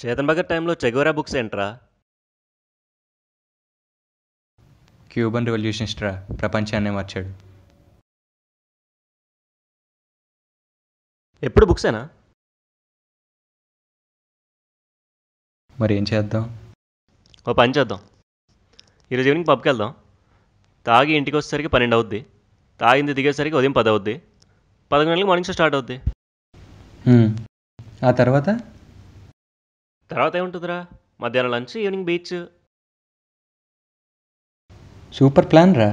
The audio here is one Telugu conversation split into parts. చేతన్ భగత్ టైంలో చెగోరా బుక్స్ ఏంట్రా? క్యూబన్ రెవల్యూషనిస్ట్ రా, ప్రపంచాన్ని మార్చాడు. ఎప్పుడు బుక్సేనా? మరి ఏం చేద్దాం? ఓ పని చేద్దాం, ఈరోజు ఈవినింగ్ పబ్కి వెళ్దాం. తాగి ఇంటికి వచ్చేసరికి 12 అవుద్ది, తాగింది దిగేసరికి ఉదయం 10 అవుద్ది, 11 గంటలకు మార్నింగ్ షో స్టార్ట్ అవుద్ది. ఆ తర్వాత ఏముంటుందిరా, మధ్యాహ్నం lunch, evening beach. Super plan రా.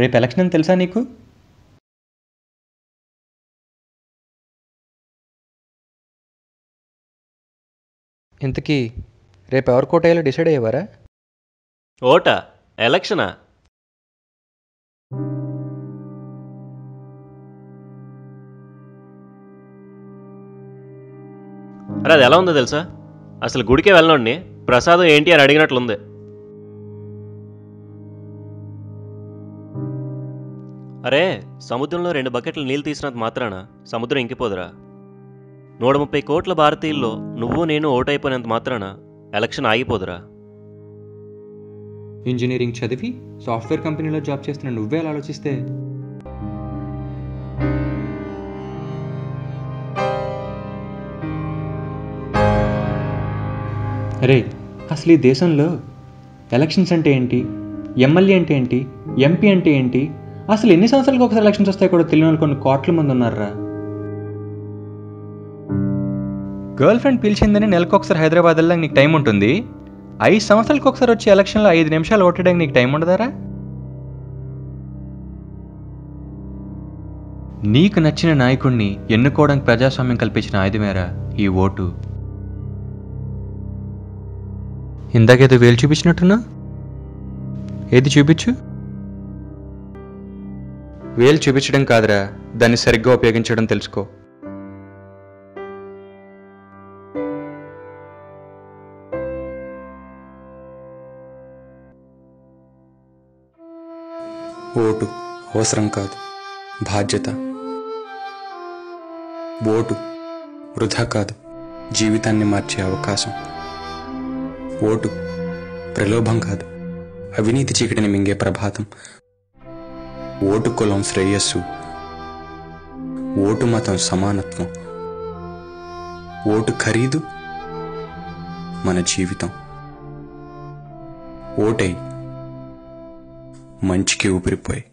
రేపు ఎలక్షన్ అని తెలుసా నీకు? ఇంతకీ రేపు ఎవరు కోటయ్యాలో డిసైడ్ అయ్యేవారా? ఓటా ఎలక్షనా? అరే అది ఎలా ఉందో తెలుసా, అసలు గుడికే వెళ్ళనోడిని ప్రసాదం ఏంటి అని అడిగినట్లుంది. అరే సముద్రంలో 2 బకెట్లు నీళ్ళు తీసినంత మాత్రాన సముద్రం ఇంకిపోదురా. 130 కోట్ల భారతీయుల్లో నువ్వు నేను ఓటైపోయినంత మాత్రాన ఎలక్షన్ ఆగిపోదురా. ఇంజనీరింగ్ చదివి సాఫ్ట్వేర్ కంపెనీలో జాబ్ చేస్తున్న నువ్వే అలా ఆలోచిస్తే అరే అసలు ఈ దేశంలో ఎలక్షన్స్ అంటే ఏంటి, ఎమ్మెల్యే అంటే ఏంటి, ఎంపీ అంటే ఏంటి, అసలు ఎన్ని సంవత్సరాలకు ఒకసారి ఎలక్షన్స్ వస్తాయి కూడా తెలియని వాళ్ళు కొన్ని 1,000,000,000 మంది ఉన్నారా? గర్ల్ ఫ్రెండ్ పిలిచిందని నెలకొకసారి హైదరాబాద్ వెళ్ళడానికి నీకు టైం ఉంటుంది, 5 సంవత్సరాలకు ఒకసారి వచ్చే ఎలక్షన్లో 5 నిమిషాలు ఓటేయడానికి నీకు టైం ఉండదారా? నీకు నచ్చిన నాయకుడిని ఎన్నుకోవడానికి ప్రజాస్వామ్యం కల్పించిన ఆయుధమేరా ఈ ఓటు. ఇందాకేదో వేలు చూపించినట్టున్నా, ఏది చూపించు? వేలు చూపించడం కాదురా, దాన్ని సరిగ్గా ఉపయోగించడం తెలుసుకో. ఓటు అవసరం కాదు, బాధ్యత. ఓటు వృధా కాదు, జీవితాన్ని మార్చే అవకాశం. ఓటు ప్రలోభం కాదు, అవినీతి చీకటిని మింగే ప్రభాతం. ఓటు కులం శ్రేయస్సు, ఓటు మతం సమానత్వం, ఓటు ఖరీదు మన జీవితం. ఓటై మంచికి ఊపిరిపోయి